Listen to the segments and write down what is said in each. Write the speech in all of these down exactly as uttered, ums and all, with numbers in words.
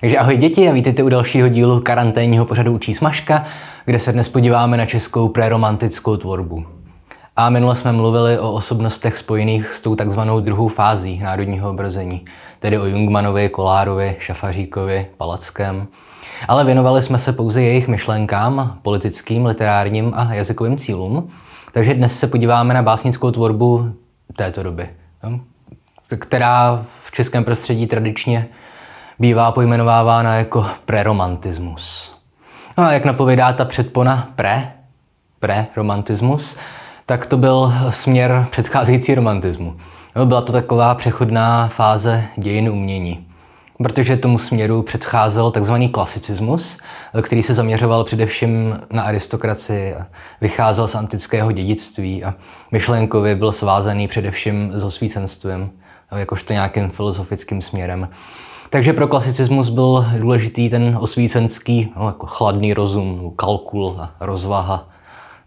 Takže ahoj děti a vítejte u dalšího dílu karanténního pořadu UčíSmažka, kde se dnes podíváme na českou preromantickou tvorbu. A minule jsme mluvili o osobnostech spojených s tou takzvanou druhou fází národního obrození, tedy o Jungmanovi, Kolárovi, Šafaříkovi, Palackém. Ale věnovali jsme se pouze jejich myšlenkám, politickým, literárním a jazykovým cílům, takže dnes se podíváme na básnickou tvorbu této doby, která v českém prostředí tradičně bývá pojmenovávána jako preromantismus. No a jak napovídá ta předpona pre, preromantismus, tak to byl směr předcházející romantismu. Byla to taková přechodná fáze dějin umění, protože tomu směru předcházel takzvaný klasicismus, který se zaměřoval především na aristokracii a vycházel z antického dědictví a myšlenkově byl svázaný především s osvícenstvím, jakožto nějakým filozofickým směrem. Takže pro klasicismus byl důležitý ten osvícenský, no, jako chladný rozum, kalkul a rozvaha,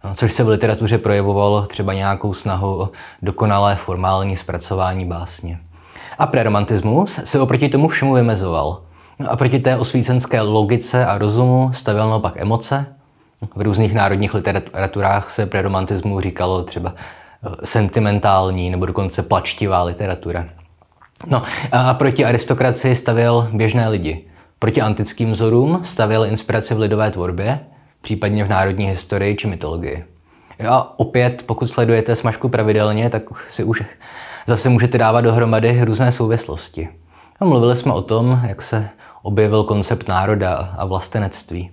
no, což se v literatuře projevovalo třeba nějakou snahou o dokonalé formální zpracování básně. A preromantismus se oproti tomu všemu vymezoval. No, a proti té osvícenské logice a rozumu stavěl naopak emoce. V různých národních literaturách se preromantismu říkalo třeba sentimentální nebo dokonce plačtivá literatura. No a proti aristokracii stavěl běžné lidi. Proti antickým vzorům stavěl inspiraci v lidové tvorbě, případně v národní historii či mytologii. A opět, pokud sledujete Smažku pravidelně, tak si už zase můžete dávat dohromady různé souvislosti. A mluvili jsme o tom, jak se objevil koncept národa a vlastenectví.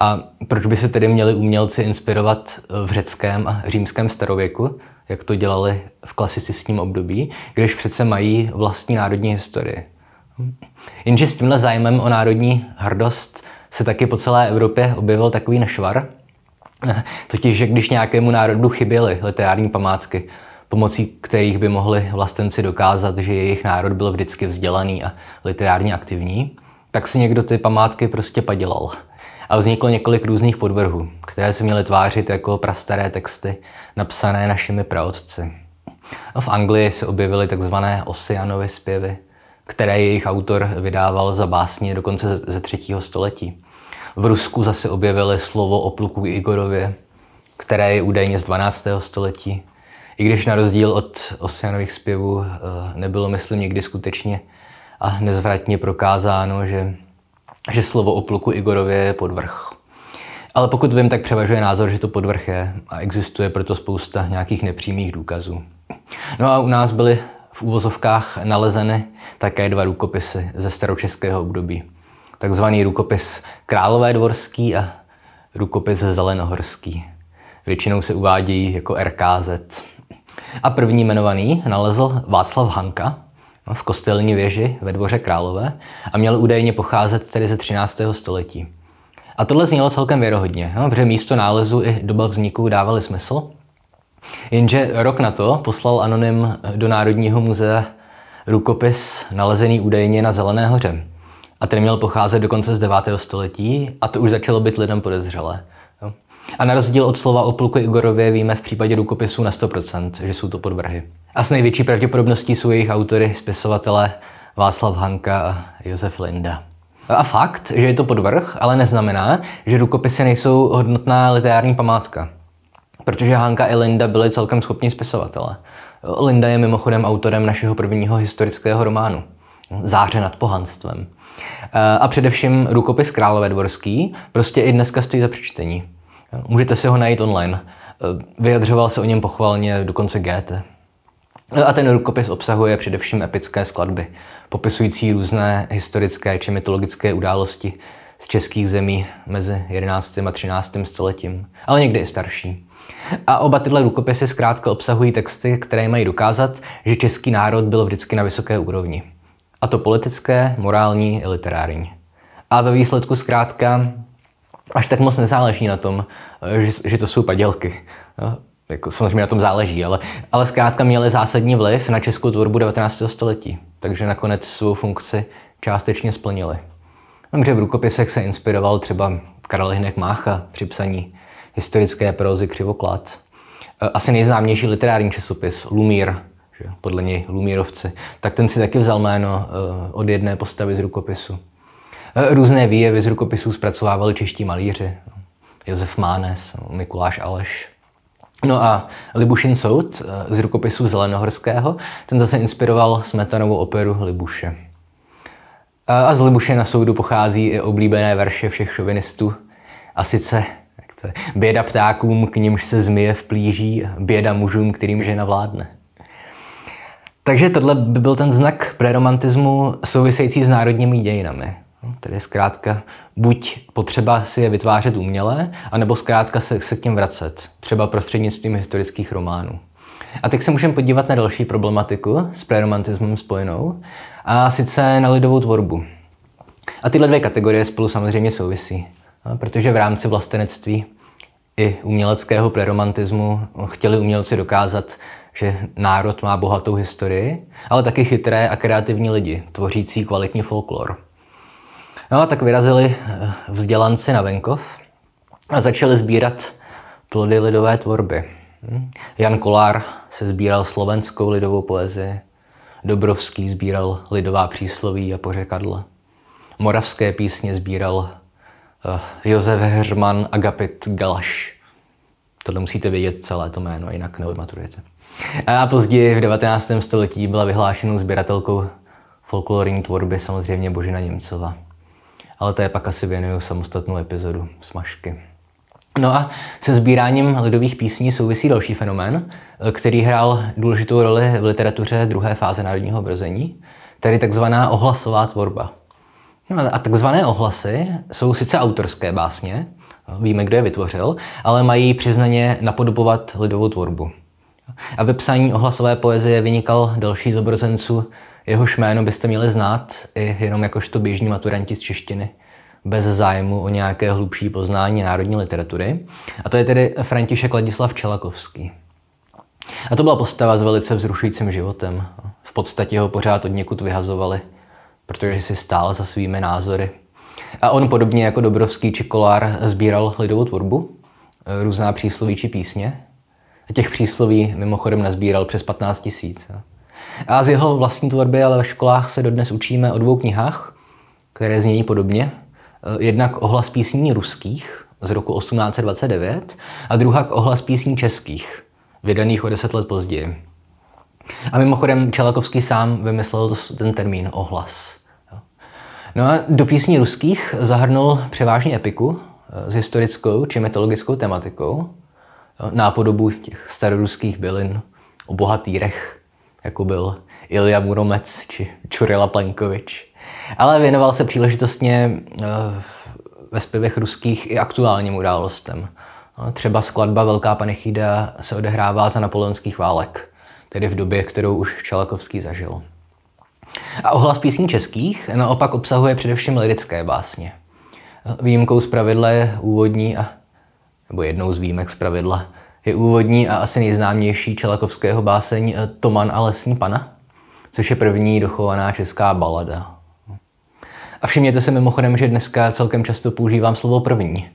A proč by se tedy měli umělci inspirovat v řeckém a římském starověku, jak to dělali v klasicistním období, když přece mají vlastní národní historii. Jenže s tímhle zájmem o národní hrdost se taky po celé Evropě objevil takový nešvar, totiž, že když nějakému národu chyběly literární památky, pomocí kterých by mohli vlastenci dokázat, že jejich národ byl vždycky vzdělaný a literárně aktivní, tak si někdo ty památky prostě padělal. A vzniklo několik různých podvrhů, které se měly tvářit jako prastaré texty napsané našimi praotci. V Anglii se objevily tzv. Osianovy zpěvy, které jejich autor vydával za básně dokonce ze třetího století. V Rusku zase objevily slovo o pluku Igorově, které je údajně z dvanáctého století, i když na rozdíl od Osianových zpěvů nebylo, myslím, nikdy skutečně a nezvratně prokázáno, že že slovo o pluku Igorově je podvrh. Ale pokud vím, tak převažuje názor, že to podvrh je a existuje proto spousta nějakých nepřímých důkazů. No a u nás byly v uvozovkách nalezeny také dva rukopisy ze staročeského období. Takzvaný rukopis Králové dvorský a rukopis Zelenohorský. Většinou se uvádějí jako R K Z. A první jmenovaný nalezl Václav Hanka v kostelní věži ve dvoře Králové a měl údajně pocházet tedy ze třináctého století. A tohle znělo celkem věrohodně, no, protože místo nálezu i doba vzniku dávaly smysl. Jenže rok na to poslal anonym do Národního muzea rukopis nalezený údajně na Zelené hoře. A ten měl pocházet dokonce z devátého století a to už začalo být lidem podezřelé. No. A na rozdíl od slova o pluku Igorově víme v případě rukopisů na sto procent, že jsou to podvrhy. A s největší pravděpodobností jsou jejich autory spisovatelé Václav Hanka a Josef Linda. A fakt, že je to podvrh, ale neznamená, že rukopisy nejsou hodnotná literární památka. Protože Hanka i Linda byli celkem schopní spisovatelé. Linda je mimochodem autorem našeho prvního historického románu Záře nad pohanstvem. A především rukopis Králové dvorský prostě i dneska stojí za přečtení. Můžete si ho najít online. Vyjadřoval se o něm pochvalně dokonce Goethe. A ten rukopis obsahuje především epické skladby, popisující různé historické či mytologické události z českých zemí mezi jedenáctým a třináctým stoletím, ale někdy i starší. A oba tyhle rukopisy zkrátka obsahují texty, které mají dokázat, že český národ byl vždycky na vysoké úrovni. A to politické, morální i literární. A ve výsledku zkrátka až tak moc nezáleží na tom, že, že to jsou padělky. Jako, samozřejmě na tom záleží, ale, ale zkrátka měly zásadní vliv na českou tvorbu devatenáctého století, takže nakonec svou funkci částečně splnili. Takže v rukopisech se inspiroval třeba Karel Hynek Mácha při psaní historické prózy Křivoklad. Asi nejznámější literární časopis Lumír, že podle něj Lumírovci, tak ten si taky vzal jméno od jedné postavy z rukopisu. Různé výjevy z rukopisů zpracovávali čeští malíři. Josef Mánes, Mikuláš Aleš. No a Libušin soud z rukopisu Zelenohorského, ten zase inspiroval Smetanovou operu Libuše. A z Libušina soudu pochází i oblíbené verše všech šovinistů. A sice jak to je, běda ptákům, k nimž se zmije vplíží, běda mužům, kterým žena vládne. Takže tohle by byl ten znak preromantismu související s národními dějinami. Tedy zkrátka buď potřeba si je vytvářet uměle, anebo zkrátka se, se k těm vracet, třeba prostřednictvím historických románů. A teď se můžeme podívat na další problematiku s preromantismem spojenou, a sice na lidovou tvorbu. A tyhle dvě kategorie spolu samozřejmě souvisí, protože v rámci vlastenectví i uměleckého preromantismu chtěli umělci dokázat, že národ má bohatou historii, ale taky chytré a kreativní lidi, tvořící kvalitní folklor. No a tak vyrazili vzdělanci na venkov a začali sbírat plody lidové tvorby. Jan Kolár se sbíral slovenskou lidovou poezii, Dobrovský sbíral lidová přísloví a pořekadla, moravské písně sbíral Josef Hrman, Agapit Galaš. Tohle musíte vědět celé to jméno, jinak neodmaturujete. A později v devatenáctém století byla vyhlášenou sběratelkou folklorní tvorby samozřejmě Božena Němcová. Ale to je pak asi věnuju samostatnou epizodu Smažky. No a se sbíráním lidových písní souvisí další fenomén, který hrál důležitou roli v literatuře druhé fáze národního obrození, tedy takzvaná ohlasová tvorba. No a takzvané ohlasy jsou sice autorské básně, víme, kdo je vytvořil, ale mají přiznaně napodobovat lidovou tvorbu. A ve psaní ohlasové poezie vynikal další z obrozenců, jehož jméno byste měli znát i jenom jakožto běžní maturanti z češtiny, bez zájmu o nějaké hlubší poznání národní literatury. A to je tedy František Ladislav Čelakovský. A to byla postava s velice vzrušujícím životem. V podstatě ho pořád od někud vyhazovali, protože si stál za svými názory. A on podobně jako Dobrovský či Kolár sbíral lidovou tvorbu, různá přísloví či písně. A těch přísloví mimochodem nazbíral přes patnáct tisíc. A z jeho vlastní tvorby ale ve školách se dodnes učíme o dvou knihách, které znějí podobně. Jednak Ohlas písní ruských z roku osmnáct dvacet devět a druhá Ohlas písní českých, vydaných o deset let později. A mimochodem Čelakovský sám vymyslel ten termín ohlas. No a do písní ruských zahrnul převážně epiku s historickou či mytologickou tematikou, nápodobu těch staroruských bylin o bohatýrech, jako byl Ilja Muromec či Čurila Plankovič. Ale věnoval se příležitostně ve zpěvech ruských i aktuálním událostem. Třeba skladba Velká panechída se odehrává za napoleonských válek, tedy v době, kterou už Čelakovský zažil. A Ohlas písní českých naopak obsahuje především lyrické básně. Výjimkou z pravidla je úvodní a nebo jednou z výjimek z pravidla je úvodní a asi nejznámější Čelakovského báseň Toman a lesní pana, což je první dochovaná česká balada. A všimněte se mimochodem, že dneska celkem často používám slovo první.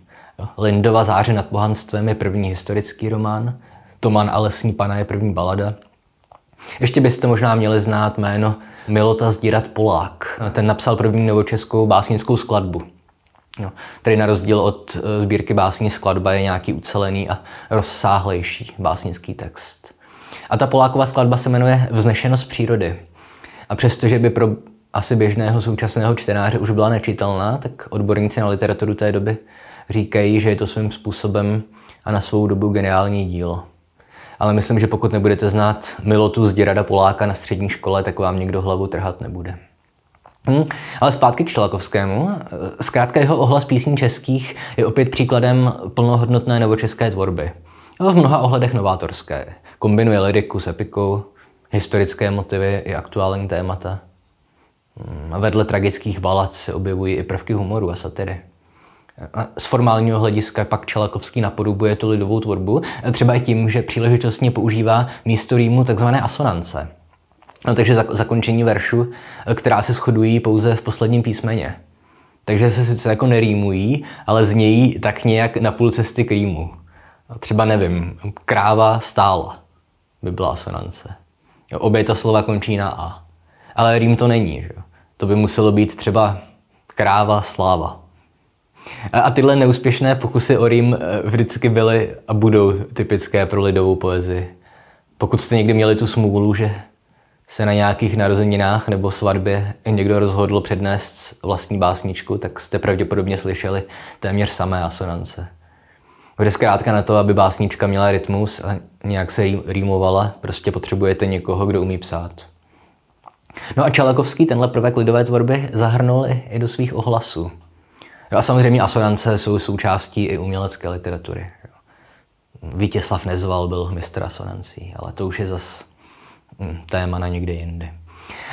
Lindova Záře nad pohanstvím je první historický román, Toman a lesní pana je první balada. Ještě byste možná měli znát jméno Milota Zdirat Polák. Ten napsal první novočeskou básnickou skladbu. No, tedy na rozdíl od sbírky básní skladba je nějaký ucelený a rozsáhlejší básnický text. A ta Polákova skladba se jmenuje Vznešenost přírody. A přestože by pro asi běžného současného čtenáře už byla nečitelná, tak odborníci na literaturu té doby říkají, že je to svým způsobem a na svou dobu geniální dílo. Ale myslím, že pokud nebudete znát Milotu Zdirada Poláka na střední škole, tak vám někdo hlavu trhat nebude. Hmm. Ale zpátky k Čelakovskému. Zkrátka jeho Ohlas písní českých je opět příkladem plnohodnotné novočeské tvorby. V mnoha ohledech novátorské. Kombinuje lyriku s epikou, historické motivy i aktuální témata. A vedle tragických balad se objevují i prvky humoru a satiry. A z formálního hlediska pak Čelakovský napodobuje tu lidovou tvorbu, třeba i tím, že příležitostně používá místo rýmu takzvané asonance. No, takže zakončení veršu, která se shodují pouze v posledním písmeně. Takže se sice jako nerýmují, ale znějí tak nějak na půl cesty k rýmu. Třeba nevím, kráva stála by byla asonance. Jo, obě ta slova končí na a. Ale rým to není, že? To by muselo být třeba kráva, sláva. A tyhle neúspěšné pokusy o rým vždycky byly a budou typické pro lidovou poezii. Pokud jste někdy měli tu smůlu, že se na nějakých narozeninách nebo svatbě někdo rozhodl přednést vlastní básničku, tak jste pravděpodobně slyšeli téměř samé asonance. Jde zkrátka na to, aby básnička měla rytmus a nějak se rýmovala, prostě potřebujete někoho, kdo umí psát. No a Čelakovský tenhle prvek lidové tvorby zahrnul i do svých ohlasů. A samozřejmě asonance jsou součástí i umělecké literatury. Vítězslav Nezval byl mistr asonancí, ale to už je zas téma na někdy jindy.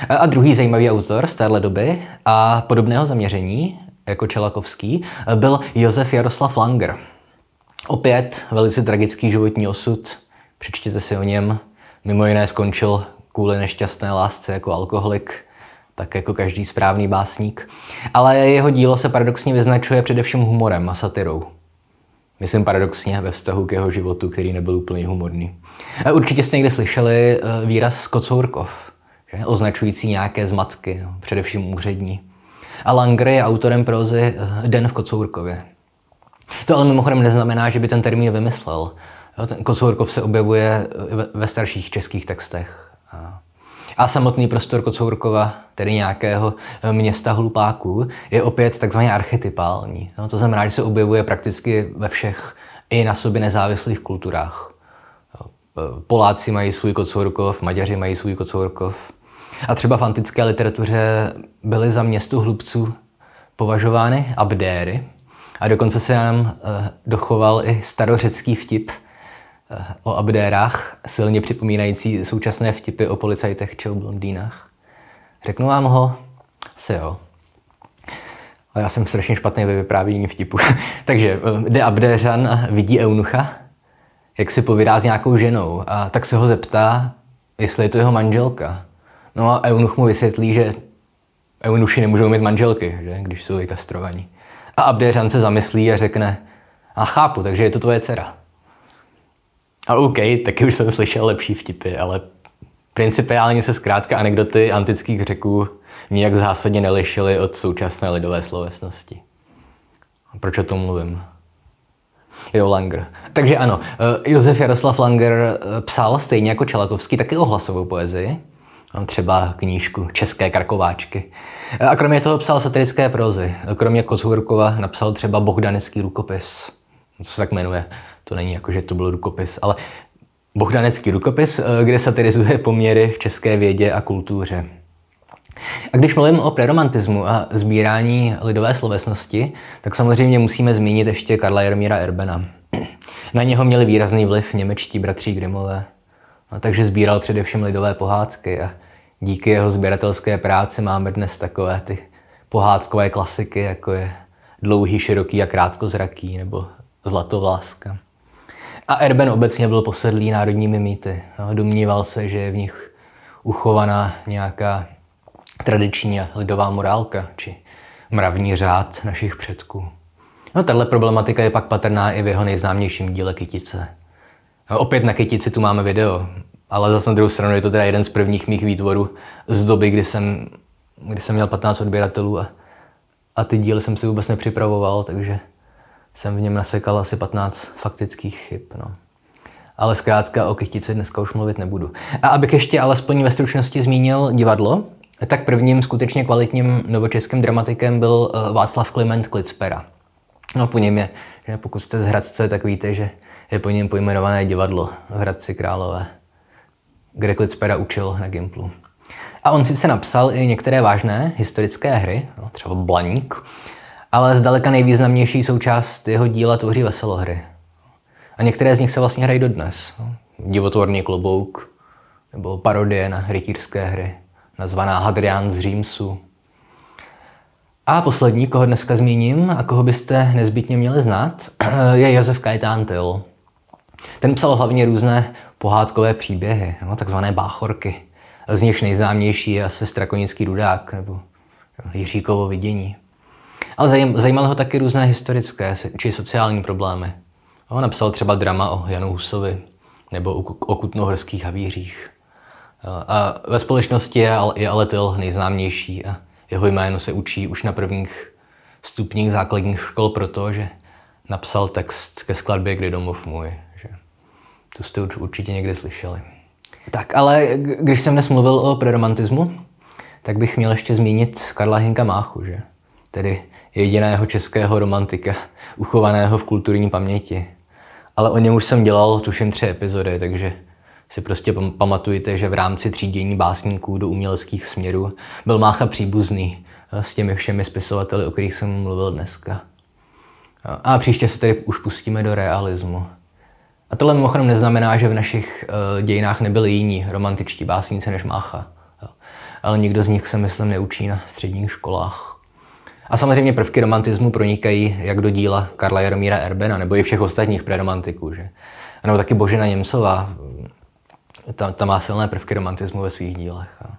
A druhý zajímavý autor z téhle doby a podobného zaměření jako Čelakovský byl Josef Jaroslav Langer. Opět velice tragický životní osud, přečtěte si o něm. Mimo jiné skončil kvůli nešťastné lásce jako alkoholik, tak jako každý správný básník. Ale jeho dílo se paradoxně vyznačuje především humorem a satirou. Myslím paradoxně ve vztahu k jeho životu, který nebyl úplně humorný. Určitě jste někde slyšeli výraz kocourkov, že? Označující nějaké zmatky, především úřední. A Langer je autorem prózy Den v Kocourkově. To ale mimochodem neznamená, že by ten termín vymyslel. Ten Kocourkov se objevuje ve starších českých textech. A samotný prostor Kocourkova, tedy nějakého města hlupáků, je opět takzvaně archetypální. No, to znamená, že se objevuje prakticky ve všech i na sobě nezávislých kulturách. Poláci mají svůj Kocourkov, Maďaři mají svůj Kocourkov. A třeba v antické literatuře byly za město hlubců považovány Abdéry. A dokonce se nám dochoval i starořecký vtip o Abdérách, silně připomínající současné vtipy o policajtech či o blondýnách. Řeknu vám ho? Asi jo. Ale já jsem strašně špatný ve vyprávění vtipu. Takže jde Abdéřan a vidí eunucha, jak si povídá s nějakou ženou. A tak se ho zeptá, jestli je to jeho manželka. No a eunuch mu vysvětlí, že eunuši nemůžou mít manželky, že? Když jsou vykastrovaní. A Abdéřan se zamyslí a řekne, a chápu, takže je to tvoje dcera. A OK, taky už jsem slyšel lepší vtipy, ale principiálně se zkrátka anekdoty antických Řeků nijak zásadně nelišily od současné lidové slovesnosti. Proč o tom mluvím? Jo, Langer. Takže ano, Josef Jaroslav Langer psal stejně jako Čelakovský taky ohlasovou poezii. Třeba knížku České krakováčky. A kromě toho psal satirické prózy. Kromě Kocourkova napsal třeba Bohdanecký rukopis. To se tak jmenuje. To není jako, že to byl rukopis, ale Bohdanecký rukopis, kde satirizuje poměry v české vědě a kultuře. A když mluvím o preromantismu a sbírání lidové slovesnosti, tak samozřejmě musíme zmínit ještě Karla Jaromíra Erbena. Na něho měli výrazný vliv němečtí bratří Grimmové. No, takže sbíral především lidové pohádky a díky jeho sběratelské práci máme dnes takové ty pohádkové klasiky, jako je Dlouhý, široký a krátkozraký nebo Zlatovláska. A Erben obecně byl posedlý národními mýty. No, domníval se, že je v nich uchovaná nějaká tradiční lidová morálka či mravní řád našich předků. No, tato problematika je pak patrná i v jeho nejznámějším díle Kytice. Opět na Kytici tu máme video, ale zase na druhou stranu je to teda jeden z prvních mých výtvorů z doby, kdy jsem, kdy jsem měl patnáct odběratelů a, a ty díly jsem si vůbec nepřipravoval, takže jsem v něm nasekal asi patnáct faktických chyb. No. Ale zkrátka o Kytici dneska už mluvit nebudu. A abych ještě alespoň ve stručnosti zmínil divadlo, tak prvním skutečně kvalitním novočeským dramatikem byl Václav Kliment Klicpera. No, po něm je, že pokud jste z Hradce, tak víte, že je po něm pojmenované divadlo v Hradci Králové, kde Klicpera učil na Gimplu. A on sice napsal i některé vážné historické hry, třeba Blaník, ale zdaleka nejvýznamnější součást jeho díla tvoří veselohry. A některé z nich se vlastně hrají dodnes. Divotvorný klobouk nebo parodie na rytířské hry, nazvaná Hadrián z Římsu. A poslední, koho dneska zmíním a koho byste nezbytně měli znát, je Josef Kajtán Tyl. Ten psal hlavně různé pohádkové příběhy, no, takzvané báchorky, z nichž nejznámější je asi Strakonický rudák nebo Jiříkovo vidění. Ale zajímaly ho taky různé historické či sociální problémy. No, napsal třeba drama o Janu Husovi nebo o kutnohorských havířích. A ve společnosti je, je ale Tyl nejznámější a jeho jméno se učí už na prvních stupních základních škol proto, že napsal text ke skladbě Kdy domov můj. Že tu jste určitě někde slyšeli. Tak, ale když jsem dnes mluvil o preromantismu, tak bych měl ještě zmínit Karla Hynka Máchu, že? Tedy jediného českého romantika, uchovaného v kulturní paměti. Ale o něm už jsem dělal, tuším, tři epizody, takže si prostě pamatujte, že v rámci třídění básníků do uměleckých směrů byl Mácha příbuzný s těmi všemi spisovateli, o kterých jsem mluvil dneska. A příště se tedy už pustíme do realismu. A tohle mimochodem neznamená, že v našich dějinách nebyli jiní romantičtí básníci než Mácha. Ale nikdo z nich se, myslím, neučí na středních školách. A samozřejmě prvky romantismu pronikají jak do díla Karla Jaromíra Erbena, nebo i všech ostatních preromantiků, že? A nebo taky Božena Němcová, ta, ta má silné prvky romantismu ve svých dílech. A,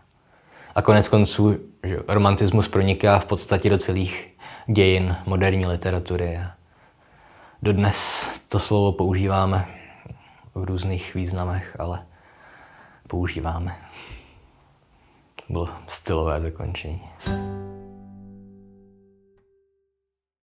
a konec konců, že romantismus proniká v podstatě do celých dějin moderní literatury. A dodnes to slovo používáme v různých významech, ale používáme. Bylo stylové zakončení.